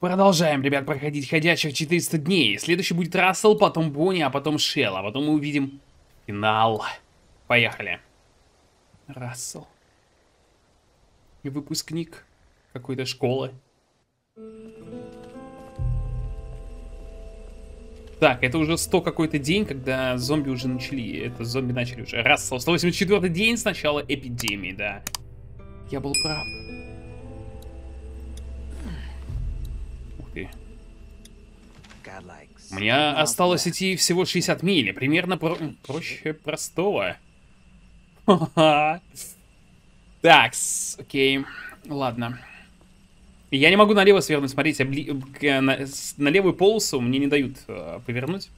Продолжаем, ребят, проходить ходячих 400 дней. Следующий будет Рассел, потом Бонни, а потом Шелла. Потом мы увидим финал. Поехали. Рассел. Выпускник какой-то школы. Так, это уже 100 какой-то день, когда зомби уже начали. Это зомби начали уже. Рассел, 184-й день с начала эпидемии, да. Я был прав. Ух ты. Мне осталось идти всего 60 миль. Примерно проще простого. Такс, окей. Ладно. Я не могу налево свернуть, смотрите. На левую полосу мне не дают повернуть.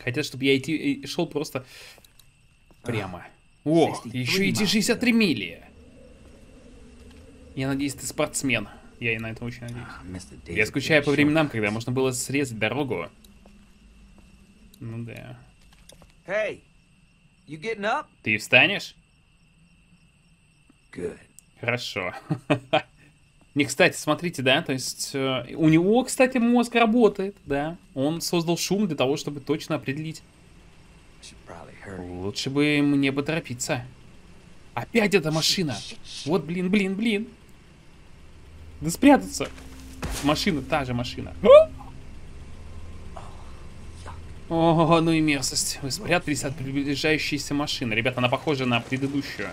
Хотят, чтобы я шел просто прямо. О, еще идти 63 мили. Я надеюсь, ты спортсмен. Я и на это очень надеюсь. Я скучаю по временам, когда можно было срезать дорогу. Ну да. Ты встанешь? Хорошо. Не, кстати, смотрите, да, то есть у него, кстати, мозг работает, да. Он создал шум для того, чтобы точно определить. Лучше бы мне поторопиться. Опять эта машина. Вот, блин. Да спрятаться. Машина, та же машина. О, ну и мерзость. Вы спрятались от приближающейся машины. Ребята, она похожа на предыдущую.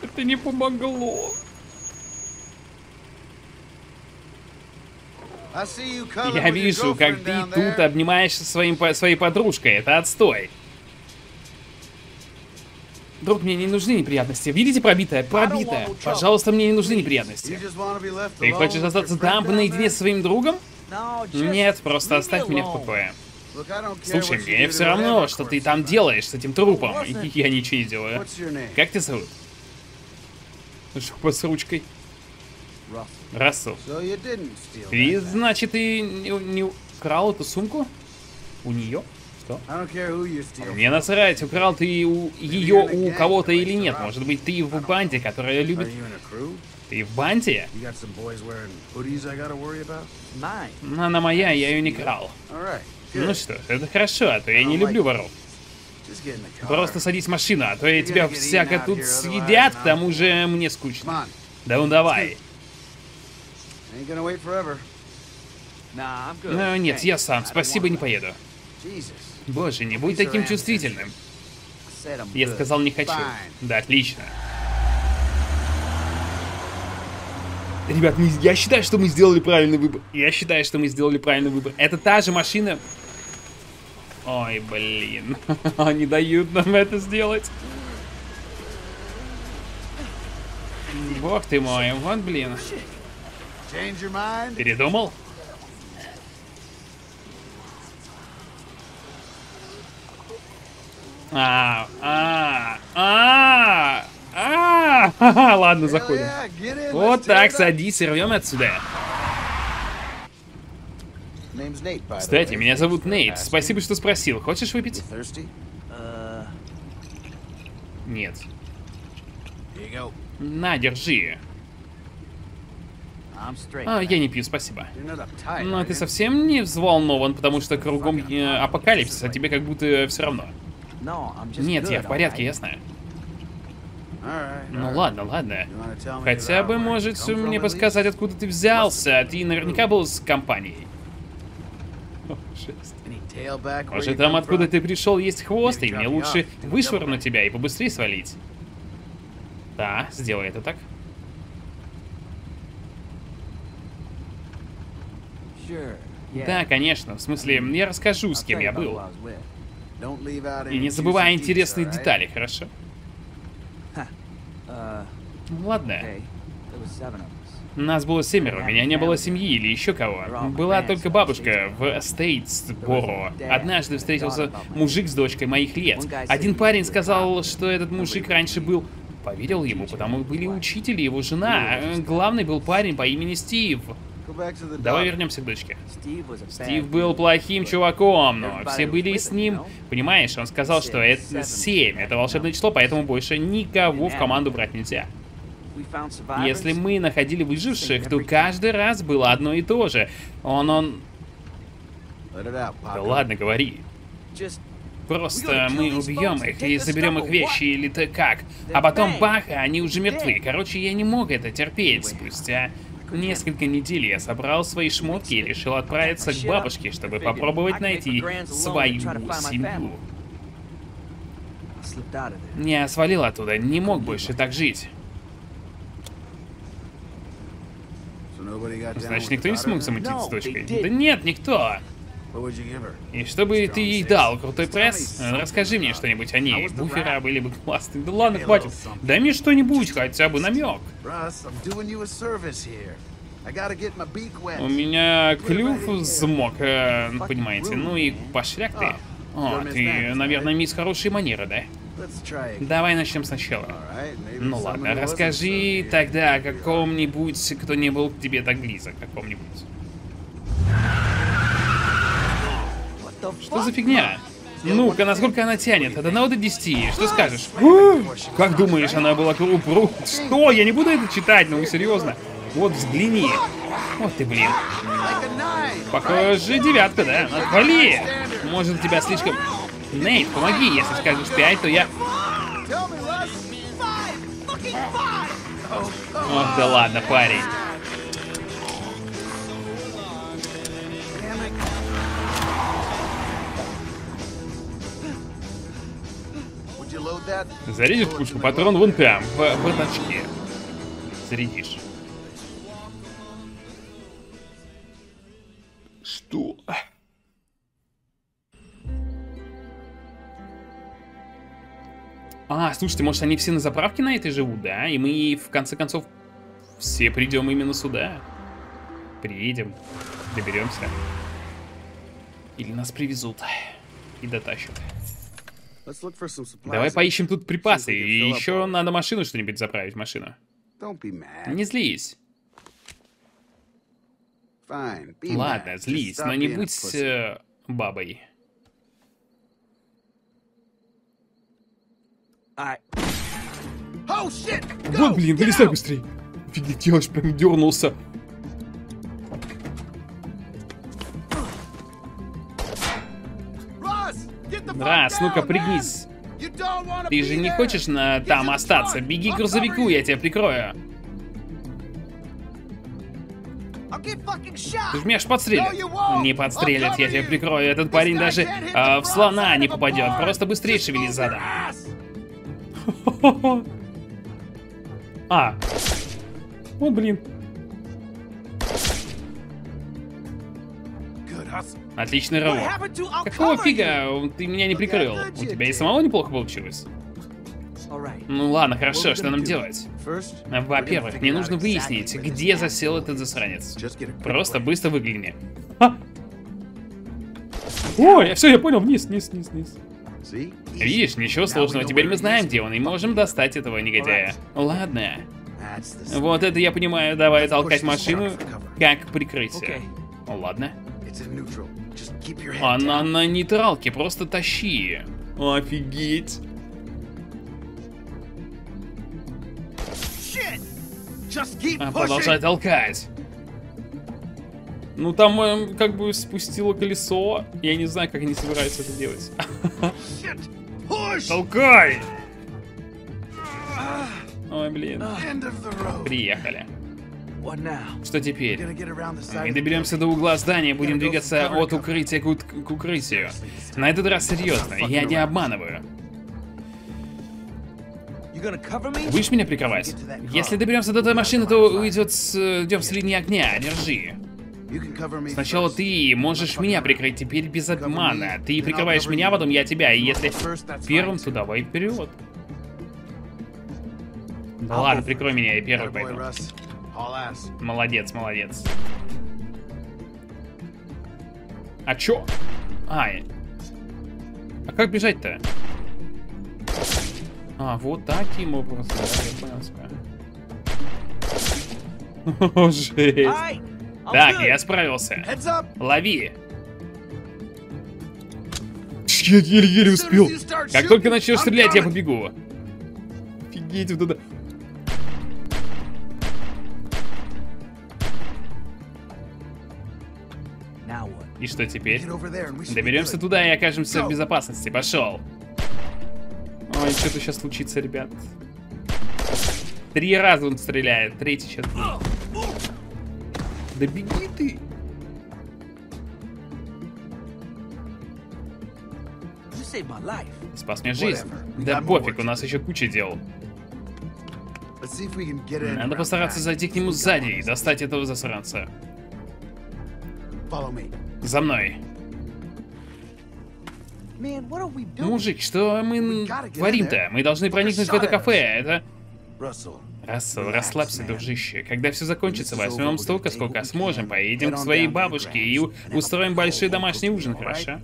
Это не помогло. Я вижу, как ты тут обнимаешься своей подружкой. Это отстой. Друг, мне не нужны неприятности. Видите, пробитая? Пожалуйста, мне не нужны неприятности. Ты хочешь остаться там наедине со своим другом? Нет, просто оставь меня в покое. Слушай, мне все равно, что ты там делаешь с этим трупом. Я ничего не делаю. Как тебя зовут? Жопа с ручкой. Рассел. И значит, ты не украл эту сумку? У нее? Что? Мне насрать, украл ты ее у кого-то или нет. Может быть, ты в банде, которая любит... Ты в банде? Она моя, я ее не крал. Ну что ж, это хорошо, а то я не люблю воров. Просто садись в машину, а то я тебя всяко тут съедят, к тому же мне скучно. Да ну давай. Ну нет, я сам, спасибо, не поеду. Боже, не будь таким чувствительным. Я сказал, не хочу. Да, отлично. Ребят, я считаю, что мы сделали правильный выбор. Это та же машина... Ой, блин, не дают нам это сделать. Бог ты мой, вот, блин. Передумал? Ладно, заходим. Вот так, садись и рвем отсюда. Кстати, меня зовут Нейт. Спасибо, что спросил. Хочешь выпить? Нет. На, держи. Я не пью, спасибо. Но ты совсем не взволнован, потому что кругом апокалипсис, а тебе как будто все равно. Нет, я в порядке, ясно? Ну ладно. Хотя бы, может, мне подсказать, откуда ты взялся. Ты наверняка был с компанией. Может, там, откуда ты пришел, есть хвост, и мне лучше вышвырнуть тебя и побыстрее свалить. Да, сделай это так. Да, конечно, в смысле, я расскажу, с кем я был. И не забывай интересные детали, хорошо? Ладно. Нас было 7, у меня не было семьи или еще кого. Была только бабушка в Стейтсборо. Однажды встретился мужик с дочкой моих лет. Один парень сказал, что этот мужик раньше был... Поверил ему, потому были учители, его жена. Главный был парень по имени Стив. Давай вернемся к дочке. Стив был плохим чуваком, но все были с ним. Понимаешь, он сказал, что это 7, это волшебное число, поэтому больше никого в команду брать нельзя. Если мы находили выживших, то каждый раз было одно и то же. Да ладно, говори. Просто мы убьем их и заберем их вещи, или ты как? А потом бах, они уже мертвы. Короче, я не мог это терпеть. Спустя несколько недель я собрал свои шмотки и решил отправиться к бабушке, чтобы попробовать найти свою семью. Я свалил оттуда, не мог больше так жить. Значит, никто не смог замутить с дочкой? Да нет, никто. И что бы ты ей дал? Крутой пресс? Расскажи мне что-нибудь о ней. Буфера были бы классные. Да ладно, хватит. Дай мне что-нибудь, хотя бы намек. У меня клюв взмок, понимаете. Ну и пошляк ты. О, ты, наверное, мисс хорошие манеры, да? Давай начнем сначала. Ну ладно, расскажи тогда о каком-нибудь, кто не был к тебе так близок, каком-нибудь. Что за фигня? Ну-ка, насколько она тянет? От 1 до 10. Что скажешь? Как думаешь, она была крупной? Что? Я не буду это читать, ну серьезно. Вот взгляни. Вот ты, блин. Похоже, 9, да? Отвали! Может, тебя слишком... Нейт, помоги, если скажешь 5, то я... Ох, да ладно, парень. Зарядишь пушку, патрон вон там, в очке. Зарядишь. Что? А, слушайте, может, они все на заправке на этой живут, да? И мы, в конце концов, все придем именно сюда. Приедем, доберемся. Или нас привезут и дотащат. Давай поищем тут припасы, и еще надо машину что-нибудь заправить, машину. Не злись. Ладно, злись, но не будь бабой. Вот, блин, вылезай быстрее. Офигеть, я аж прям дернулся. Раз, ну-ка, пригнись. Ты же не хочешь там остаться? Беги к грузовику, я тебя прикрою. Ты же меня аж подстрелят. Не подстрелят, я тебя прикрою. Этот парень даже в слона не попадет. Просто быстрее шевели задом. А. О, блин. Отличный рывок. Какого фига ты меня не прикрыл? У тебя и самого неплохо получилось. Ну ладно, хорошо, что нам делать? Во-первых, мне нужно выяснить, где засел этот засранец. Просто быстро выгляни. А! Ой, все, я понял, вниз, вниз, вниз, вниз. Видишь, ничего сложного, теперь мы знаем, где он, и можем достать этого негодяя. Ладно. Вот это я понимаю, давай толкать машину как прикрытие. Ладно. Она на нейтралке, просто тащи. Офигеть. Продолжай толкать. Ну там как бы спустило колесо. Я не знаю, как они собираются это делать. Толкай! Ой, блин. Приехали. Что теперь? Мы доберемся до угла здания, будем двигаться от укрытия к укрытию. На этот раз серьезно, я не обманываю. Будешь меня прикрывать? Если доберемся до той машины, то идем с линии огня, держи. Сначала ты можешь меня прикрыть, теперь без обмана. Ты прикрываешь меня, потом я тебя, и если первым, то давай вперед. Да ладно, прикрой меня, я первый пойду. Молодец, молодец. А чё? Ай. А как бежать-то? А, вот таким образом. Я понял себя. О, жесть. Так, я справился. Лови. Я еле-еле успел. Как только начнешь стрелять, я побегу. Офигеть, вот это... И что теперь? Доберемся туда и окажемся в безопасности. Пошел. Ой, что-то сейчас случится, ребят. 3 раза он стреляет. 3-й сейчас. Да беги ты. Спас мне жизнь. Да пофиг, у нас еще куча дел. Надо постараться зайти к нему сзади и достать этого засранца. За мной. Мужик, что мы творим-то? Мы должны проникнуть в это кафе, это... Рассел, расслабься, дружище. Когда все закончится, возьмем столько, сколько сможем. Поедем к своей бабушке и устроим большой домашний ужин, хорошо?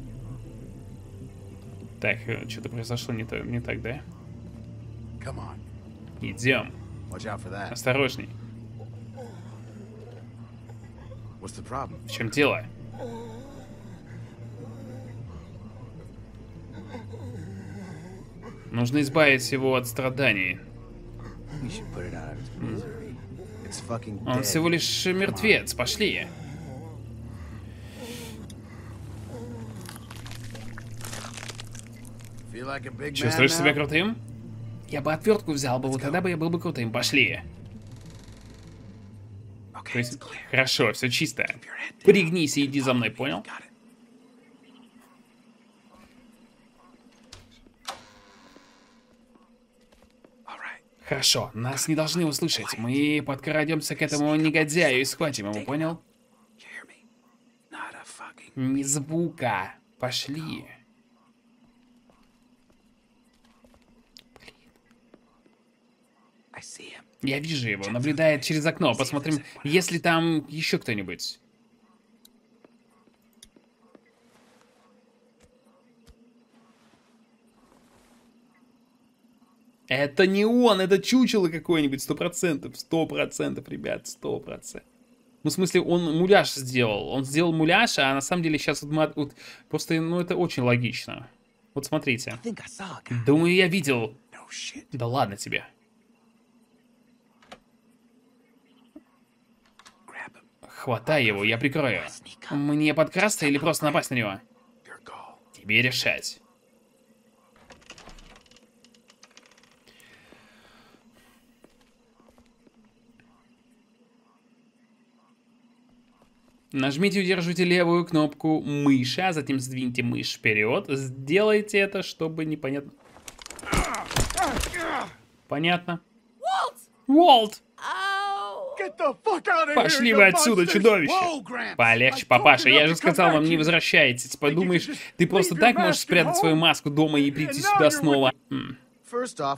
Так, что-то произошло не так, да? Идем. Осторожней. В чем дело? Нужно избавить его от страданий. Он всего лишь мертвец. Пошли. Чувствуешь себя крутым? Я бы отвертку взял бы, вот тогда бы я был бы крутым. Пошли. Хорошо, все чисто. Пригнись и иди за мной, понял? Хорошо, нас не должны услышать. Мы подкрадемся к этому негодяю и схватим его, понял? Ни звука. Пошли. Я вижу его, наблюдает через окно. Посмотрим, есть ли там еще кто-нибудь. Это не он, это чучело какое-нибудь, 100%. 100%, ребят, 100%. Ну, в смысле, он муляж сделал. Он сделал муляж, а на самом деле сейчас вот просто, ну, это очень логично. Вот смотрите. Думаю, я видел. Да ладно тебе. Хватай его, я прикрою. Мне подкрасться или просто напасть на него? Тебе решать. Нажмите и удерживайте левую кнопку мыши, а затем сдвиньте мышь вперед. Сделайте это, чтобы непонятно... Понятно. Уолт! Пошли вы отсюда, чудовище! Полегче, папаша, я же сказал вам, не возвращайтесь. Подумаешь, ты просто так можешь спрятать свою маску дома и прийти сюда снова?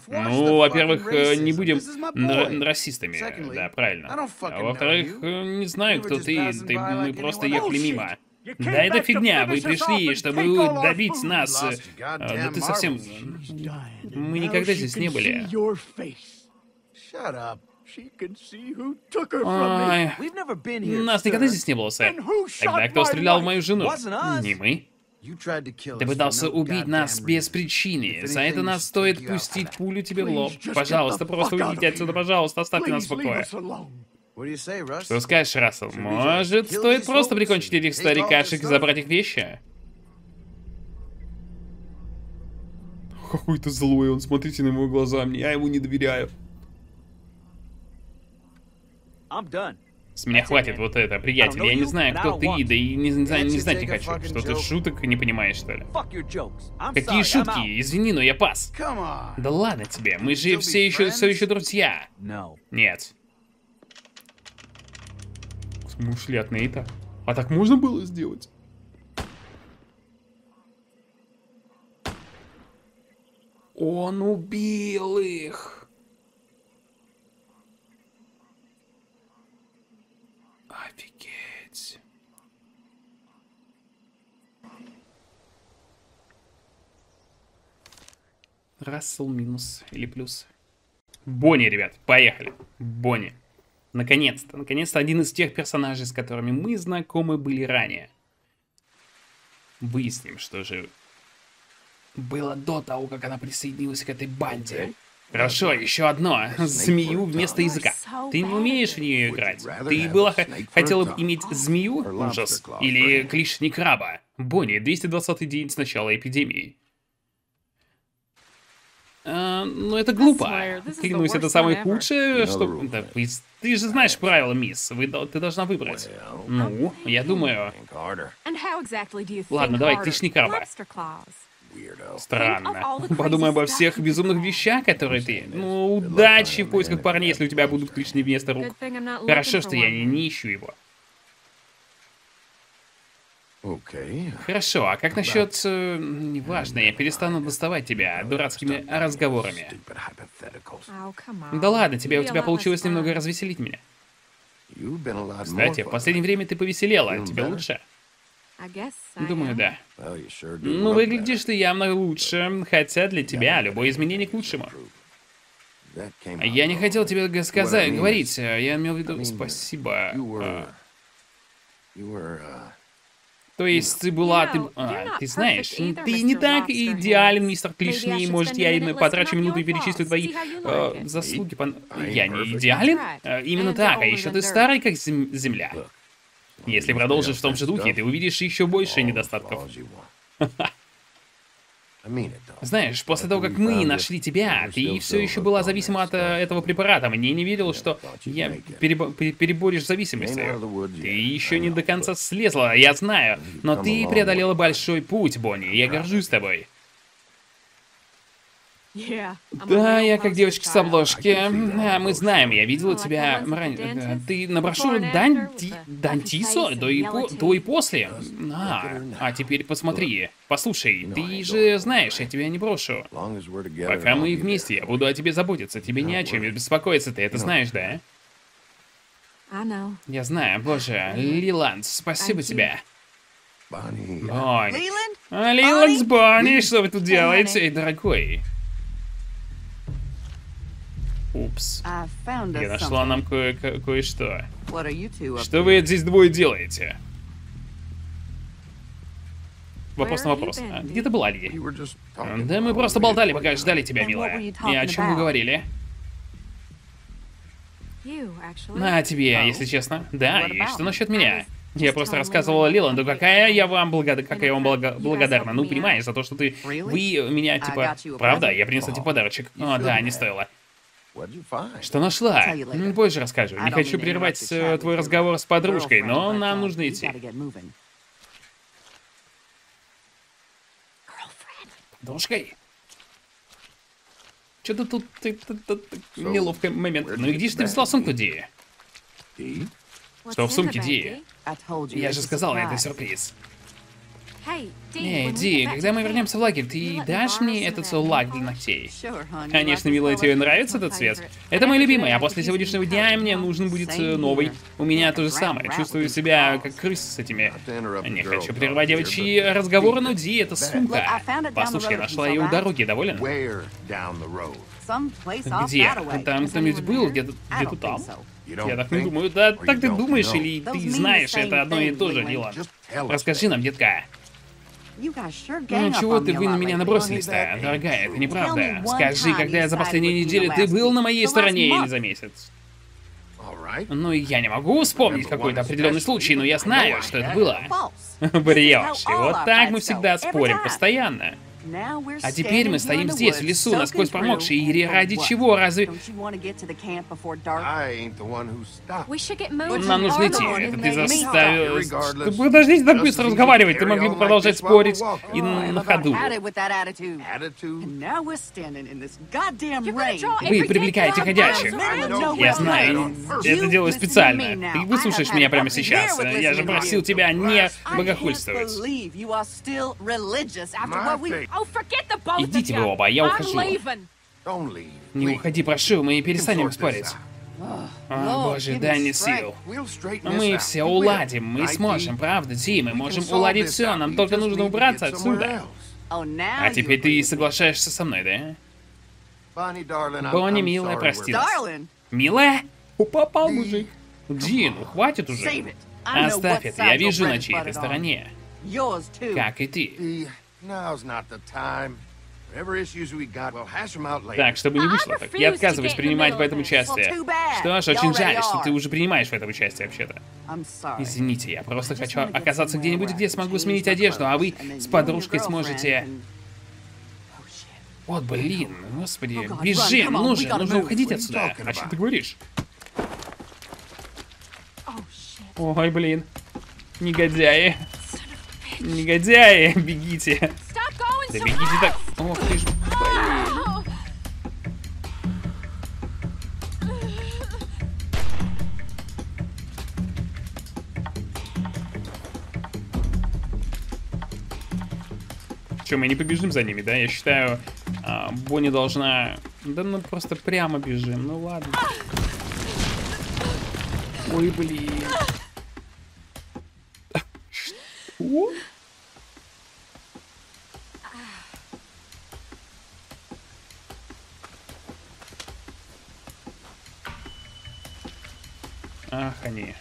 Ну, во-первых, не будем расистами, да, правильно. А во-вторых, не знаю, кто ты, мы просто ехали мимо. Да это фигня, вы пришли, чтобы добить нас. Да ты совсем... Мы никогда здесь не были. Ой, нас никогда здесь не было, сэр. Тогда кто стрелял в мою жену? Не мы. Ты пытался убить нас без причины. За это нас стоит пустить пулю тебе в лоб. Пожалуйста, просто уйдите отсюда, пожалуйста, оставьте нас в покое. Что скажешь, Рассел? Может, стоит просто прикончить этих старикашек и забрать их вещи? Какой-то злой он, смотрите на его глаза, я ему не доверяю. С меня хватит вот это, приятель. Я не знаю, кто ты, да и не знать не хочу. Что ты шуток не понимаешь, что ли? Какие шутки? Извини, но я пас. Да ладно тебе, мы же все еще друзья. Нет. Мы ушли от Нейта. А так можно было сделать? Он убил их. Офигеть. Рассел минус или плюс. Бонни, ребят, поехали. Бонни. Наконец-то. Наконец-то один из тех персонажей, с которыми мы знакомы были ранее. Выясним, что же было до того, как она присоединилась к этой банде. Хорошо, еще одно. Змею вместо языка. Ты не умеешь в нее играть. Ты была хотела бы иметь змею? Ужас. Или клешни краба? Бонни, 220-й день с начала эпидемии. Ну это глупо. Клянусь, это самое худшее, что... Да, ты же знаешь правила, мисс. Ты должна выбрать. Ну, я думаю... Ладно, давай, клешни краба. Странно. Подумай обо всех безумных вещах, которые ты... Ну, удачи в поисках парней, если у тебя будут клешни вместо рук. Хорошо, что я не ищу его. Хорошо, а как насчет... Неважно, я перестану доставать тебя дурацкими разговорами. Да ладно, у тебя получилось немного развеселить меня. Кстати, в последнее время ты повеселела, тебе лучше? Думаю, да. Ну, выглядишь ты явно лучше, хотя для тебя любое изменение к лучшему. Я не хотел тебе сказать, говорить, я имел в виду... Спасибо. То есть ты была... ты знаешь, ты не так идеален, мистер Клешни. Может, я потрачу минуту и перечислю твои заслуги. Я не идеален? Именно так. А еще ты старый, как земля. Если продолжишь в том же духе, ты увидишь еще больше недостатков. Знаешь, после того, как мы нашли тебя, ты все еще была зависима от этого препарата. Мне не верилось, что я переборешь зависимость. Ты еще не до конца слезла, я знаю. Но ты преодолела большой путь, Бонни. Я горжусь тобой. Да, я как девочка с обложки. Мы знаем, я видела тебя ранее. Ты на брошюру Дантисо до и после. А теперь посмотри. Послушай, ты же знаешь, я тебя не брошу. Пока мы вместе, я буду о тебе заботиться. Тебе не о чем беспокоиться, ты это знаешь, да? Я знаю, боже. Лиланд, спасибо тебе. Бонни. Лиланд с Бонни, что вы тут делаете? Эй, дорогой. Упс. Я нашла нам кое-что. Что вы здесь двое делаете? Вопрос на вопрос. Где ты была, Лидия? Да мы просто болтали, пока ждали тебя, милая. И о чем вы говорили? На тебе, если честно. Да, и что насчет меня? Я просто рассказывала Лиланду, какая я вам благодарна. Ну, понимаешь, за то, что ты... Вы меня, типа... Правда, я принесла тебе подарочек. О, да, не стоило. Что нашла? Позже расскажу. Не хочу прерывать твой разговор с подружкой, но нам нужно идти. Подружкой? Что-то тут неловкий момент. Ну и где же ты взяла сумку, Ди? Что в сумке, Ди? Я же сказал, это сюрприз. Эй, Ди, когда мы вернемся в лагерь, ты дашь мне этот лак для ногтей? Конечно, милая, тебе нравится этот цвет? Это мой любимый, а после сегодняшнего дня мне нужен будет новый. У меня то же самое, чувствую себя как крыса с этими... Не хочу прерывать девочьи разговоры, но Ди, это сумка. Послушай, я нашла ее у дороги, доволен? Где? Там кто-нибудь был? Где-то там? Я так не думаю. Да так ты думаешь или ты знаешь, это одно и то же, Нилан. Расскажи нам, детка. Ну чего ты вы на меня набросились-то, дорогая, это неправда. Скажи, когда я за последние недели, ты был на моей стороне или за месяц? Ну я не могу вспомнить какой-то определенный случай, но я знаю, что это было. Брешь, и вот так мы всегда спорим, постоянно. А теперь мы стоим здесь, в лесу, насквозь промокшие, и ради чего, разве... Нам нужно идти, это ты заставил... Подождите так быстро разговаривать, ты могли бы продолжать спорить и на ходу. Вы привлекаете ходячих. Я знаю, это делаю специально. Ты выслушаешь меня прямо сейчас. Я же просил тебя не богохульствовать. Идите вы оба, я ухожу. Не уходи, прошу, мы перестанем спорить. О, боже, дай мне сил. Мы все уладим, мы сможем, правда, Ди, мы можем уладить все, нам только нужно убраться отсюда. А теперь ты соглашаешься со мной, да? Бонни, милая, прости нас. Милая? Попал мужик. Ди, ну хватит уже. Оставь это, я вижу на чьей-то стороне. Как и ты. Так, чтобы не вышло так. Я отказываюсь принимать в этом участие. Что ж, очень жаль, что ты уже принимаешь в этом участие вообще-то. Извините, я просто хочу оказаться где-нибудь, где смогу сменить одежду, а вы с подружкой сможете... О, блин, господи, бежим, нужно уходить отсюда. О чем ты говоришь? Ой, блин, негодяи. Негодяи, бегите. Да бегите так. Ох ты ж, блин. Че, мы не побежим за ними, да? Я считаю, Бонни должна... Да ну просто прямо бежим, ну ладно. Ой, блин. Что? Ах, они.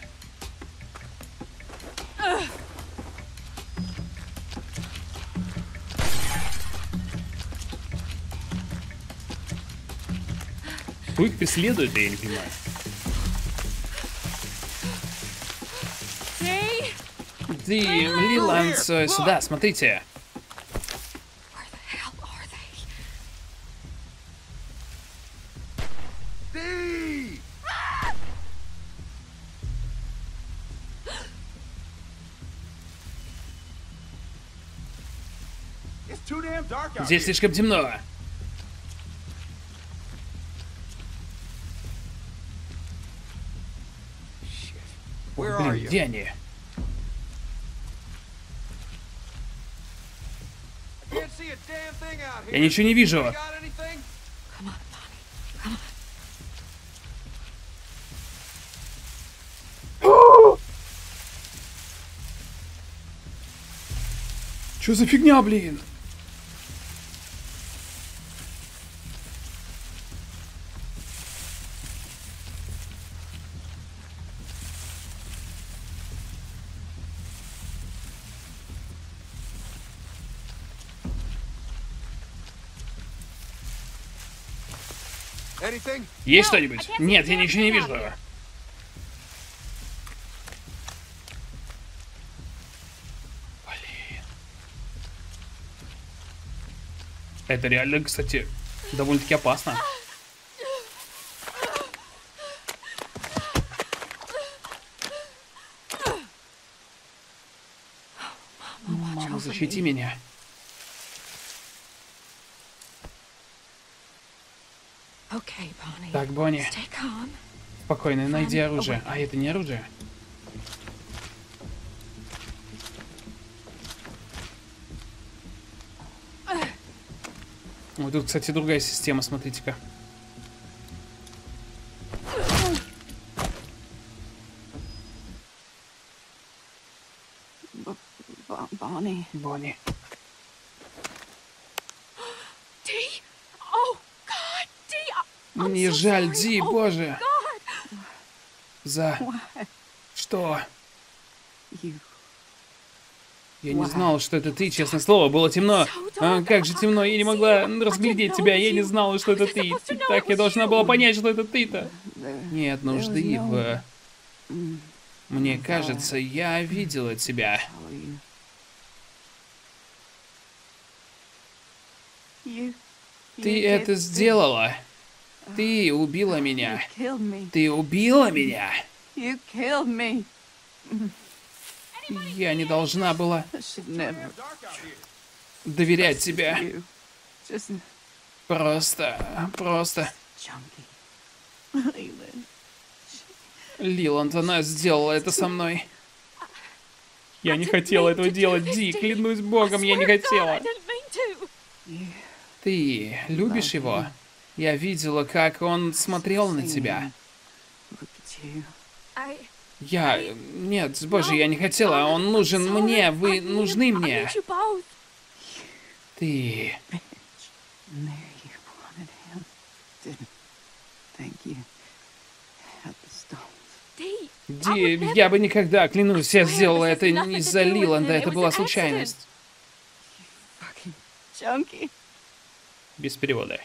Кто их преследует, я не понимаю. Ди, Лиланд, сюда, смотрите. Здесь слишком темно. Блин, где они? Я ничего не вижу. Что за фигня, блин? Есть что-нибудь? Нет, я ничего не вижу. Блин. Это реально, кстати, довольно-таки опасно. Мама, защити меня. Так, Бонни, спокойно, найди оружие. А, это не оружие? Вот тут, кстати, другая система, смотрите-ка. Бонни. Мне жаль, Ди, боже. За... Что? Я не знал, что это ты, честное слово. Было темно. А, как же темно. Я не могла разглядеть тебя. Я не знала, что это ты. Так я должна была понять, что это ты-то. Нет нужды в... Мне кажется, я видела тебя. Ты это сделала. Ты убила меня. Ты убила меня. Я не должна была доверять тебе. Просто. Лиланд, она сделала это со мной. Я не хотела этого делать, Ди. Клянусь Богом, я не хотела. Ты любишь его? Я видела, как он смотрел на тебя. Я... Нет, боже, я не хотела. Он нужен мне. Вы нужны мне. Ты... Ди, я бы никогда, клянусь, я сделала это не из-за Лиланда. Это была случайность. без перевода.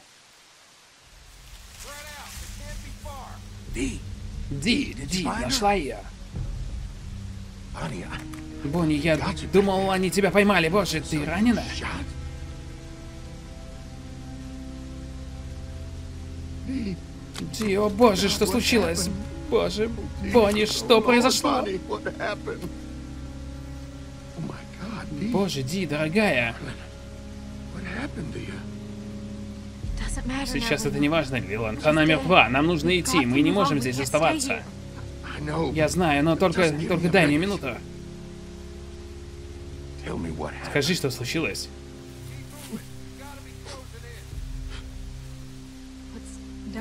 Ди, нашла ее. Бонни, я думал, они тебя поймали. Боже, ты ранена? Ди, о боже, что случилось? Боже, Бонни, что произошло? Боже, Ди, дорогая. Сейчас это не важно, Лиланд. Она мертва. Нам нужно идти. Мы не можем здесь оставаться. Я знаю, но только дай мне минуту. Скажи, что случилось.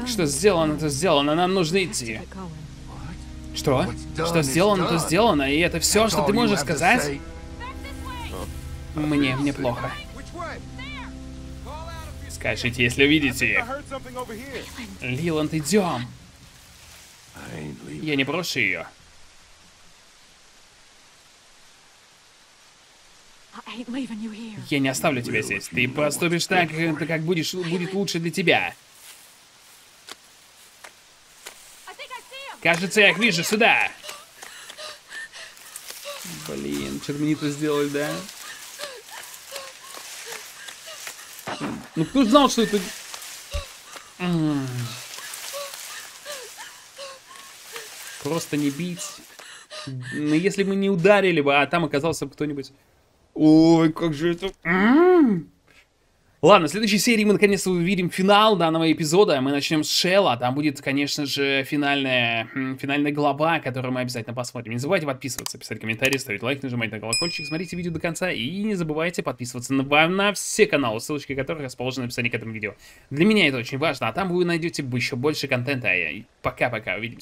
Что сделано, то сделано. Нам нужно идти. Что? Что сделано, то сделано. И это все, что ты можешь сказать? Мне плохо. Скажите, если увидите их. Лиланд, идем. Я не брошу ее. Я не оставлю тебя здесь. Ты поступишь так, как будет лучше для тебя. Кажется, я их вижу сюда. Блин, что-то мне это сделали, да? Ну кто знал, что это... Просто не бить. Но если бы не ударили бы, а там оказался бы кто-нибудь... Ой, как же это... Ладно, в следующей серии мы наконец-то увидим финал данного эпизода. Мы начнем с Шелла. Там будет, конечно же, финальная глава, которую мы обязательно посмотрим. Не забывайте подписываться, писать комментарии, ставить лайк, нажимать на колокольчик, смотрите видео до конца. И не забывайте подписываться на все каналы, ссылочки которых расположены в описании к этому видео. Для меня это очень важно, а там вы найдете еще больше контента. Пока-пока, увидимся.